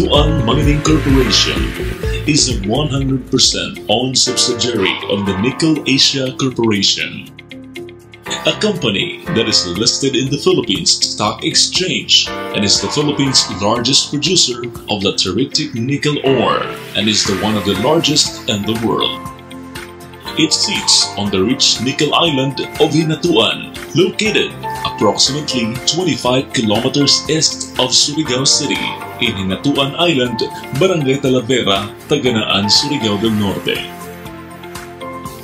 Hinatuan Mining Corporation is a 100% owned subsidiary of the Nickel Asia Corporation, a company that is listed in the Philippines Stock Exchange and is the Philippines' largest producer of lateritic nickel ore and is one of the largest in the world. It sits on the rich nickel island of Hinatuan, located approximately 25 kilometers east of Surigao City in Hinatuan Island, Barangay Talavera, Tagana-an, Surigao del Norte.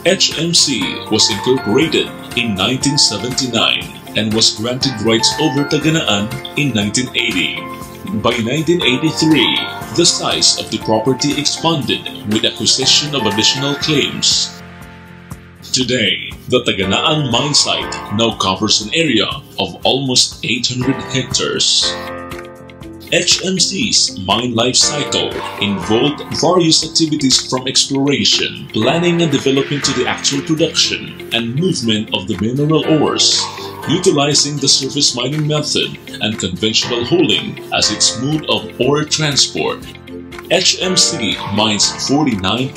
HMC was incorporated in 1979 and was granted rights over Tagana-an in 1980. By 1983, the size of the property expanded with acquisition of additional claims. Today, the Tagana-an mine site now covers an area of almost 800 hectares. HMC's mine life cycle involved various activities from exploration, planning and development to the actual production and movement of the mineral ores, utilizing the surface mining method and conventional hauling as its mode of ore transport. HMC mines 49%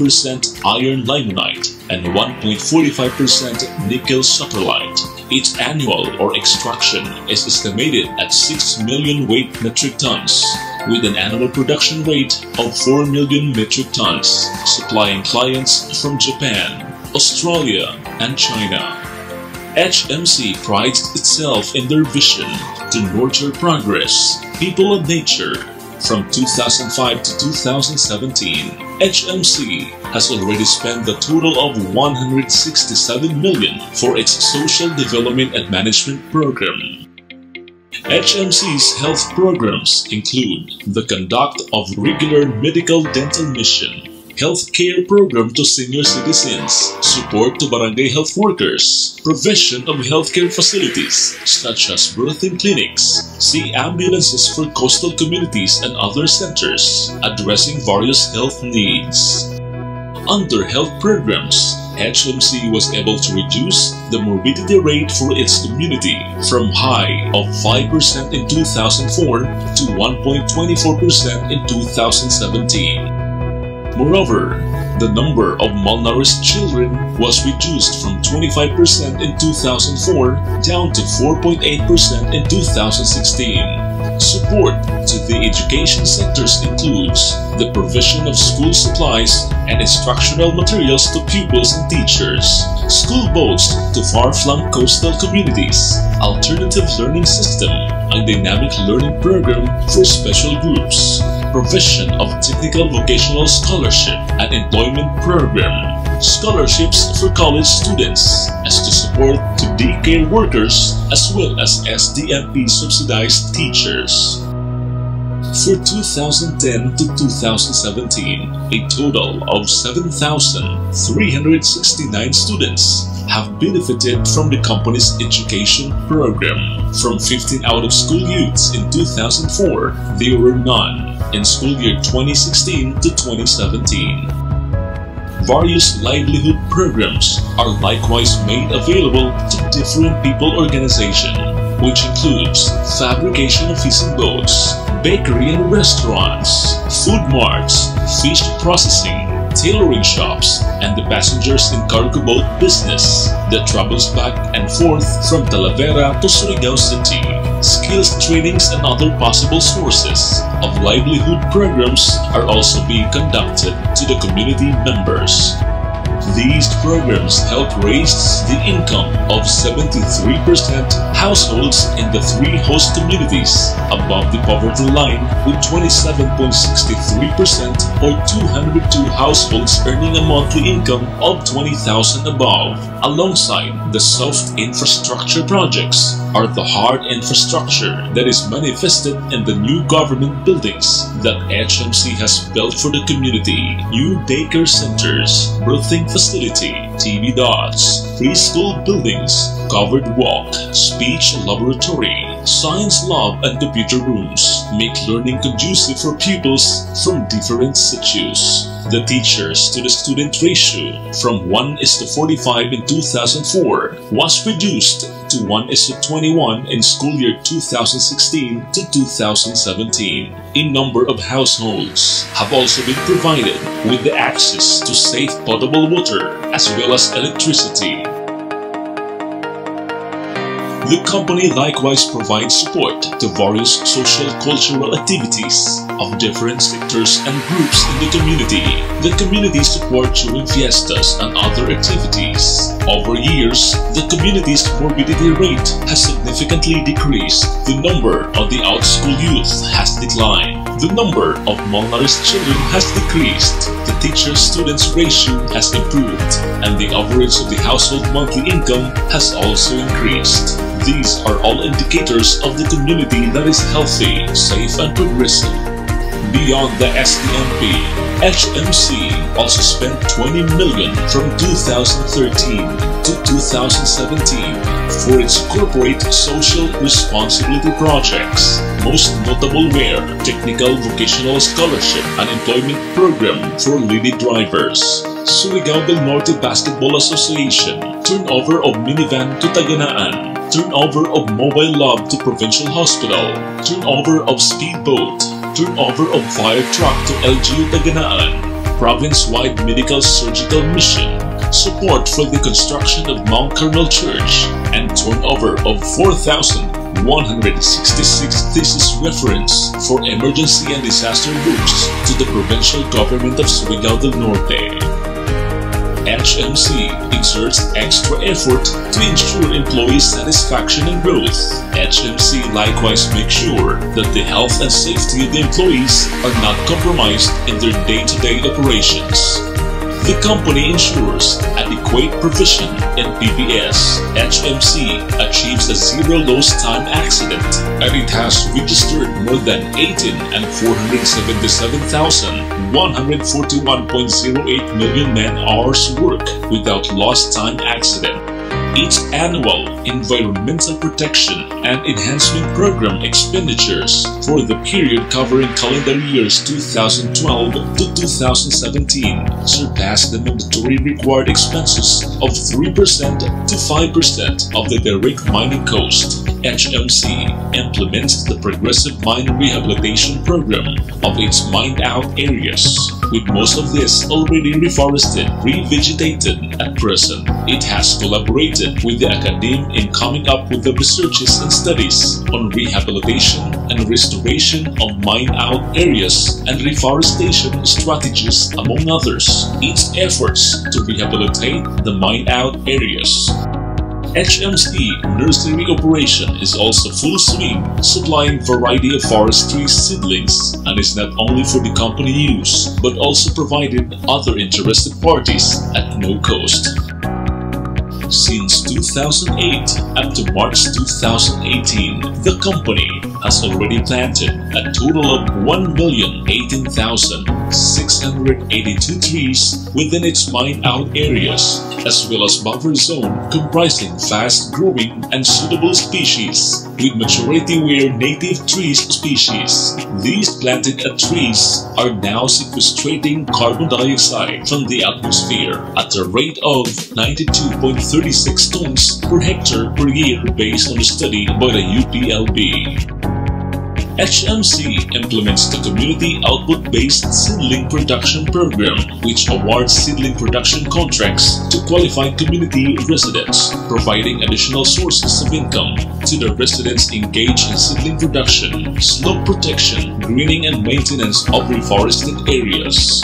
iron limonite and 1.45% nickel saprolite. Its annual ore extraction is estimated at 6 million weight metric tons, with an annual production rate of 4 million metric tons, supplying clients from Japan, Australia, and China. HMC prides itself in their vision to nurture progress, people and nature. From 2005 to 2017, HMC has already spent a total of $167 million for its social development and management program. HMC's health programs include the conduct of regular medical dental mission, health care program to senior citizens, support to barangay health workers, provision of healthcare facilities such as birthing clinics, sea ambulances for coastal communities and other centers, addressing various health needs. Under health programs, HMC was able to reduce the morbidity rate for its community from high of 5% in 2004 to 1.24% in 2017. Moreover, the number of malnourished children was reduced from 25% in 2004 down to 4.8% in 2016. Support to the education sectors includes the provision of school supplies and instructional materials to pupils and teachers, school boats to far-flung coastal communities, alternative learning system, a dynamic learning program for special groups, provision of technical vocational scholarship and employment program, scholarships for college students, as to support to daycare workers as well as SDMP subsidized teachers. For 2010 to 2017, a total of 7,369 students have benefited from the company's education program. From 15 out-of-school youths in 2004, there were none in school year 2016 to 2017. Various livelihood programs are likewise made available to different people organizations, which includes fabrication of fishing boats, bakery and restaurants, food marts, fish processing, tailoring shops, and the passengers in cargo boat business that travels back and forth from Talavera to Surigao City, skills trainings and other possible sources of livelihood programs are also being conducted to the community members. These programs help raise the income of 73% households in the three host communities above the poverty line, with 27.63% or 202 households earning a monthly income of 20,000 above. Alongside the soft infrastructure projects are the hard infrastructure that is manifested in the new government buildings that HMC has built for the community, new daycare centers, birthing facility, TV dots, preschool buildings, covered walk, speech laboratory, science lab and computer rooms make learning conducive for pupils from different situs. The teachers to the student ratio from 1:45 in 2004 was reduced to 1:21 in school year 2016 to 2017. A number of households have also been provided with the access to safe potable water as well as electricity. The company likewise provides support to various social-cultural activities of different sectors and groups in the community. The community supports during fiestas and other activities. Over years, the community's morbidity rate has significantly decreased. The number of the out-of-school youth has declined. The number of malnourished children has decreased. The teacher-students ratio has improved, and the average of the household monthly income has also increased. These are all indicators of the community that is healthy, safe, and progressive. Beyond the SDMP, HMC also spent 20 million from 2013 to 2017 for its corporate social responsibility projects, most notable were Technical Vocational Scholarship and Employment Program for Lady Drivers, Surigao del Norte Basketball Association, turnover of minivan to Tagana-an, turnover of mobile lab to provincial hospital, turnover of speedboat, turnover of fire truck to LGU Tagana-an, province-wide medical surgical mission, support for the construction of Mount Carmel Church, and turnover of 4,166 thesis reference for emergency and disaster books to the provincial government of Surigao del Norte. HMC exerts extra effort to ensure employee satisfaction and growth. HMC likewise makes sure that the health and safety of the employees are not compromised in their day-to-day operations. The company ensures adequate provision in PBS. HMC achieves a zero lost time accident, and it has registered more than 18,477,141.08 million man-hours work without lost time accident. Its annual environmental protection and enhancement program expenditures for the period covering calendar years 2012 to 2017 surpassed the mandatory required expenses of 3% to 5% of the direct mining cost. HMC implements the progressive mine rehabilitation program of its mined-out areas, with most of this already reforested, revegetated at present. It has collaborated with the academe in coming up with the researches and studies on rehabilitation and restoration of mine-out areas and reforestation strategies, among others. Its efforts to rehabilitate the mine-out areas. HMC nursery operation is also full swing, supplying variety of forestry seedlings and is not only for the company use but also provided other interested parties at no cost. Since 2008 up to March 2018, the company has already planted a total of 1,018,682 trees within its mine-out areas, as well as buffer zone comprising fast-growing and suitable species, with majority were native trees species. These planted trees are now sequestrating carbon dioxide from the atmosphere at a rate of 92.36 tons per hectare per year based on a study by the UPLB. HMC implements the Community Output-Based Seedling Production Program, which awards seedling production contracts to qualified community residents, providing additional sources of income to the residents engaged in seedling production, slope protection, greening and maintenance of reforested areas.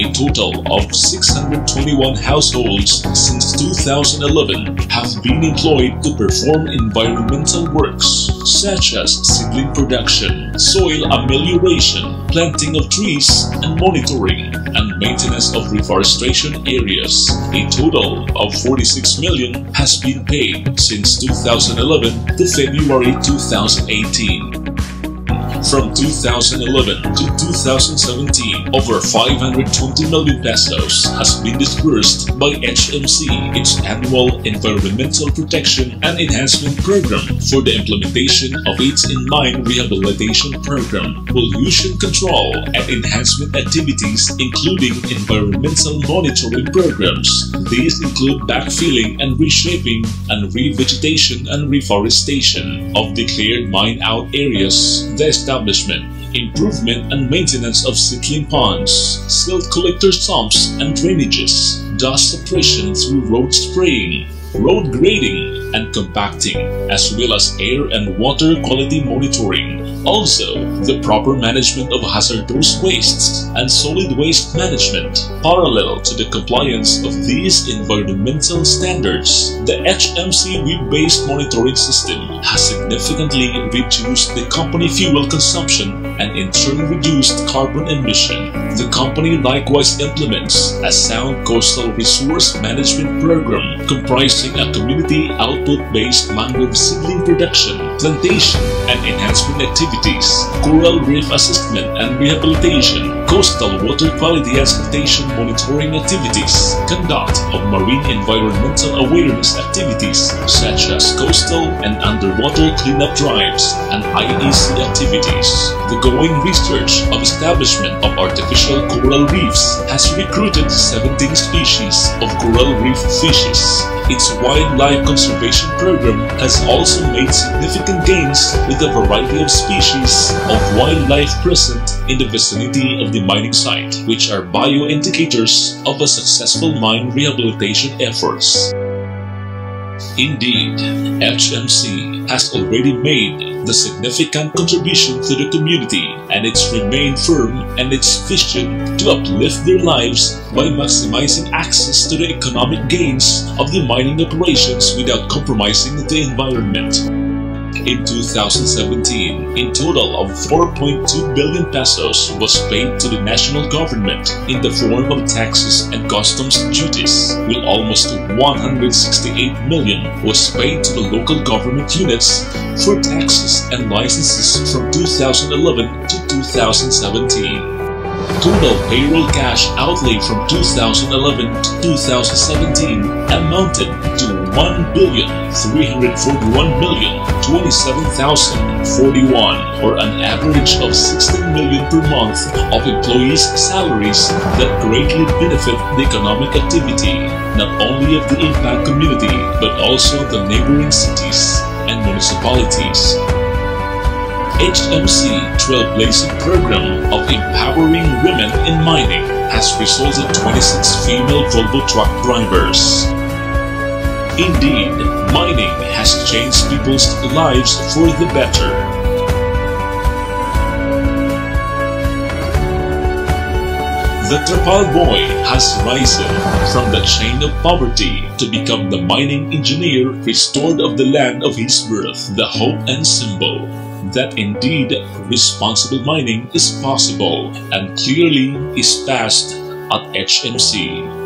A total of 621 households since 2011 have been employed to perform environmental works such as seedling production, soil amelioration, planting of trees, and monitoring and maintenance of reforestation areas. A total of 46 million has been paid since 2011 to February 2018. From 2011 to 2017, over 520 million pesos has been disbursed by HMC, its annual Environmental Protection and Enhancement Program, for the implementation of its in-mine rehabilitation program, pollution control and enhancement activities including environmental monitoring programs. These include backfilling and reshaping and revegetation and reforestation of declared mine-out areas, the establishment, improvement and maintenance of seedling ponds, silt collector sumps and drainages, dust suppression through road spraying, road grading and compacting, as well as air and water quality monitoring. Also, the proper management of hazardous wastes and solid waste management. Parallel to the compliance of these environmental standards, the HMC web-based monitoring system has significantly reduced the company fuel consumption and in turn reduced carbon emission. The company likewise implements a sound coastal resource management program comprised a community output-based mangrove seedling production, plantation and enhancement activities, coral reef assessment and rehabilitation, coastal water quality and sanitation monitoring activities, conduct of marine environmental awareness activities such as coastal and underwater cleanup drives and IEC activities. The going research of establishment of artificial coral reefs has recruited 17 species of coral reef fishes. Its wildlife conservation program has also made significant gains with a variety of species of wildlife present in the vicinity of the mining site, which are bioindicators of a successful mine rehabilitation efforts. Indeed, HMC has already made the significant contribution to the community, and it's remained firm and its vision to uplift their lives by maximizing access to the economic gains of the mining operations without compromising the environment. In 2017, a total of 4.2 billion pesos was paid to the national government in the form of taxes and customs duties, while almost 168 million was paid to the local government units for taxes and licenses from 2011 to 2017. Total payroll cash outlay from 2011 to 2017 amounted to 1,341,027,041, or an average of 16 million per month of employees' salaries that greatly benefit the economic activity, not only of the impact community, but also the neighboring cities and municipalities. HMC trailblazing program of empowering women in mining has resulted in 26 female Volvo truck drivers. Indeed, mining has changed people's lives for the better. The Trapal boy has risen from the chain of poverty to become the mining engineer restored of the land of his birth, the hope and symbol that indeed responsible mining is possible and clearly is passed at HMC.